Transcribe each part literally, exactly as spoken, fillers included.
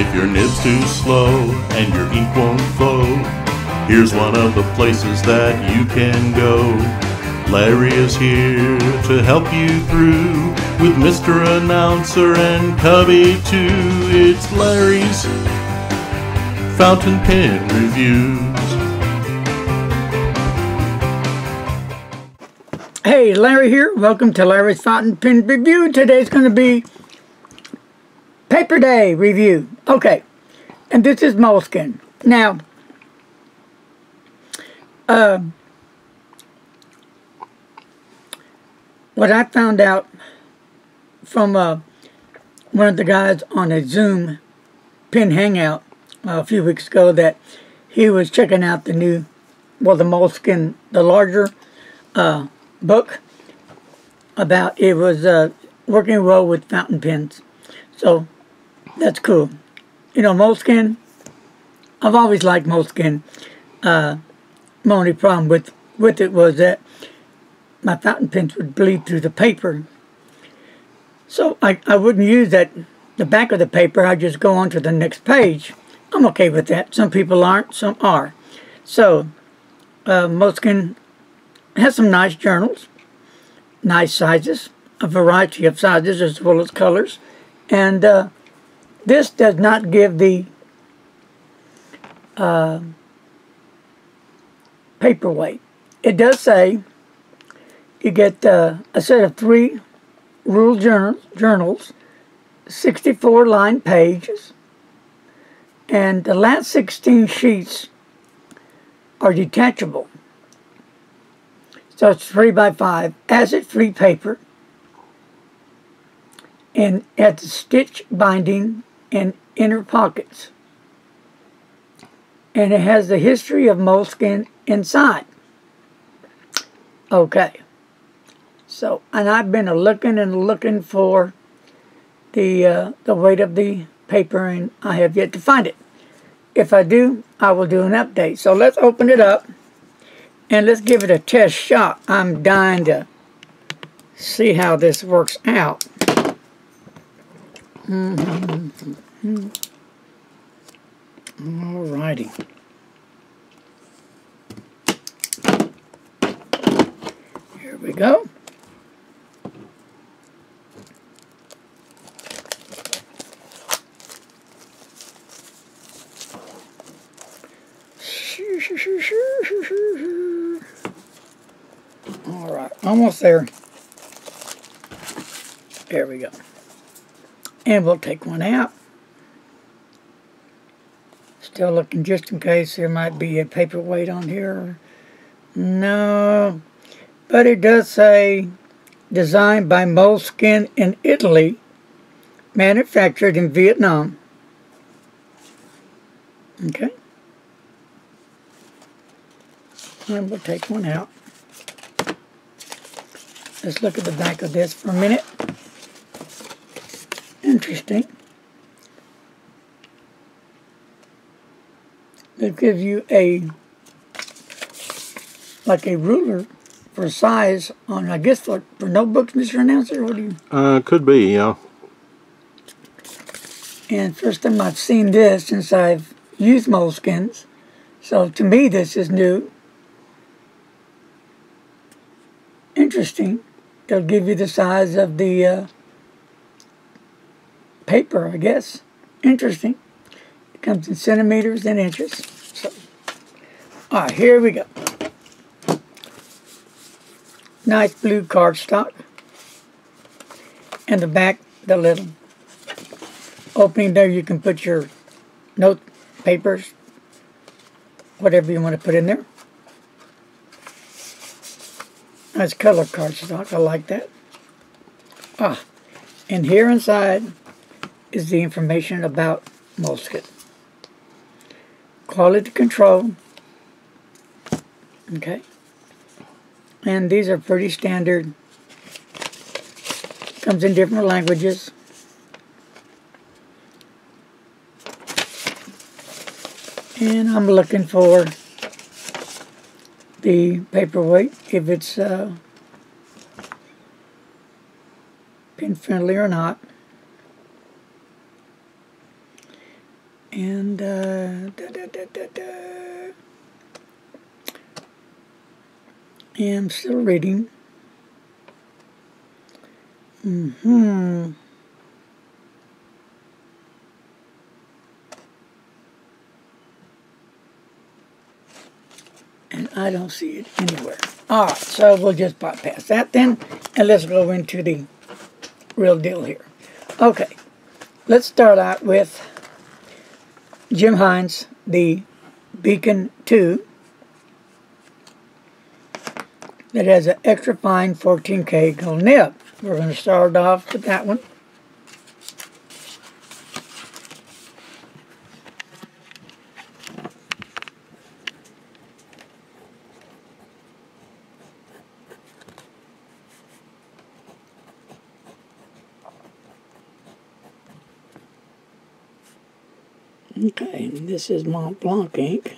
If your nib's too slow and your ink won't flow, here's one of the places that you can go. Larry is here to help you through with Mister Announcer and Cubby too. It's Larry's Fountain Pen Reviews. Hey, Larry here. Welcome to Larry's Fountain Pen Review. Today's going to be Paper Day Review. Okay, and this is Moleskine. Now, uh, what I found out from uh, one of the guys on a Zoom pen hangout uh, a few weeks ago, that he was checking out the new, well, the Moleskine, the larger uh, book about it was uh, working well with fountain pens. So that's cool. You know, Moleskine, I've always liked Moleskine. Uh, my only problem with, with it was that my fountain pens would bleed through the paper. So I, I wouldn't use that, the back of the paper. I'd just go on to the next page. I'm okay with that. Some people aren't, some are. So, uh, Moleskine has some nice journals, nice sizes, a variety of sizes as well as colors. And uh, this does not give the uh, paperweight. It does say you get uh, a set of three rule journal, journals, sixty-four line pages, and the last sixteen sheets are detachable. So it's three by five, acid-free paper, and at the stitch binding and inner pockets. And it has the history of Moleskine inside. Okay. So, and I've been looking and looking for the, uh, the weight of the paper, and I have yet to find it. If I do, I will do an update. So let's open it up and let's give it a test shot. I'm dying to see how this works out. Mm-hmm. Mm-hmm. All righty. Here we go. All right, almost there. There we go. And we'll take one out. Still looking just in case there might be a paperweight on here. No. But it does say, designed by Moleskine in Italy, manufactured in Vietnam. Okay. And we'll take one out. Let's look at the back of this for a minute. Interesting. It gives you a, like a ruler for size on, I guess, for, for notebooks, Mister Announcer, what do you? Uh, could be, yeah. And first time I've seen this since I've used Moleskines. So to me, this is new. Interesting. They'll give you the size of the, uh, paper, I guess. Interesting. It comes in centimeters and inches. So, all right, here we go. Nice blue cardstock. And the back, the little opening there, you can put your note papers, whatever you want to put in there. Nice color cardstock. I like that. Ah, and here inside is the information about Moleskine. Quality control. Okay. And these are pretty standard. Comes in different languages. And I'm looking for the paperweight, if it's uh, pen friendly or not. and uh, da, da, da, da, da. I'm still reading. Mm-hmm. And I don't see it anywhere. Alright, so we'll just bypass that then, and let's go into the real deal here. Okay, let's start out with Jim Hines, the Beacon two, that has an extra fine fourteen K gold nib. We're going to start off with that one. Okay, and this is Mont Blanc ink.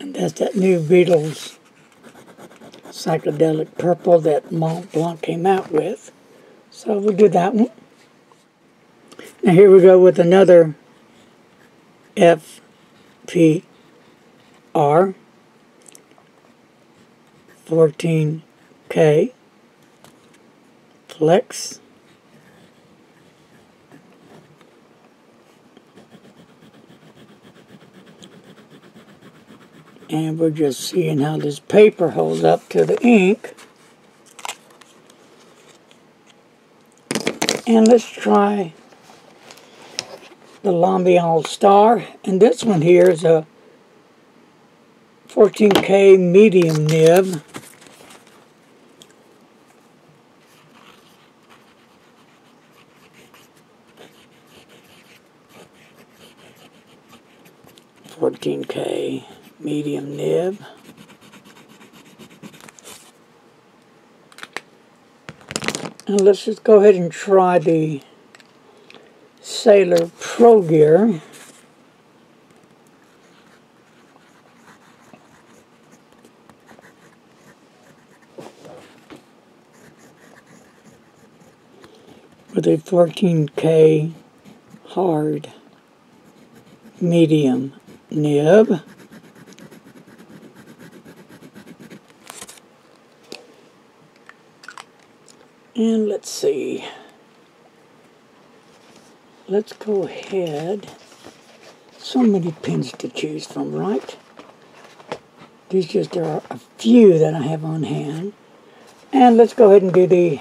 And that's that new Beatles psychedelic purple that Mont Blanc came out with. So we'll do that one. Now here we go with another F P. R fourteen K Flex and we're just seeing how this paper holds up to the ink, and let's try the Lombial Star, and this one here is a fourteen K medium nib, fourteen K medium nib, and let's just go ahead and try the Sailor Pro Gear. With a fourteen K hard medium nib, and let's see, let's go ahead, so many pins to choose from, right? These just, there are a few that I have on hand, and let's go ahead and do the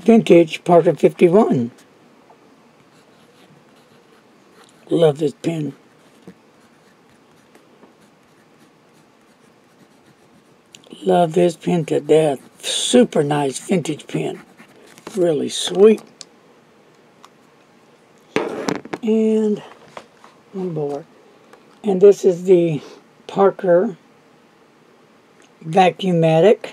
vintage Parker fifty-one. Love this pen. Love this pen to death. Super nice vintage pen. Really sweet. And one more. And this is the Parker Vacuumatic.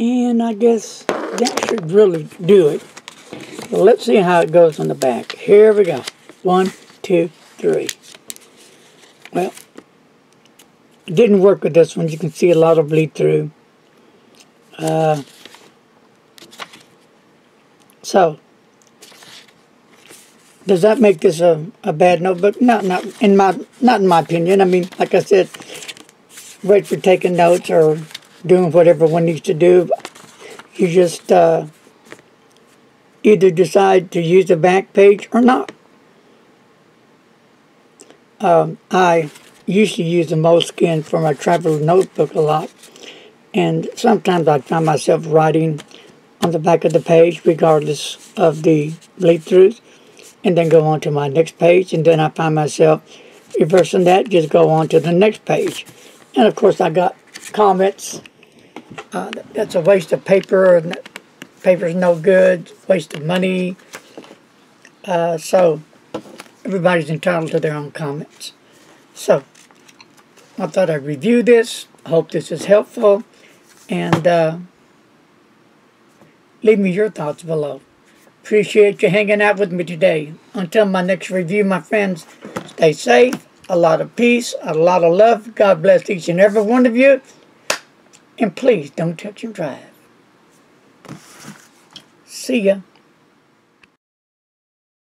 And I guess that should really do it. Well, let's see how it goes on the back. Here we go. One, two, three. Well, it didn't work with this one. You can see a lot of bleed through. Uh, so, does that make this a, a bad notebook? Not, not in my, not in my opinion. I mean, like I said, wait for taking notes or doing whatever one needs to do. You just uh, either decide to use the back page or not. Um, I used to use the Moleskine for my travel notebook a lot, and sometimes I find myself writing on the back of the page regardless of the bleed-throughs, and then go on to my next page, and then I find myself reversing that, just go on to the next page. And of course I got comments, uh, that's a waste of paper, and paper's no good, waste of money, Uh, so everybody's entitled to their own comments. So I thought I'd review this. I hope this is helpful, and uh, leave me your thoughts below. Appreciate you hanging out with me today. Until my next review, my friends, stay safe, a lot of peace, a lot of love. God bless each and every one of you. And please don't touch and drive. See ya.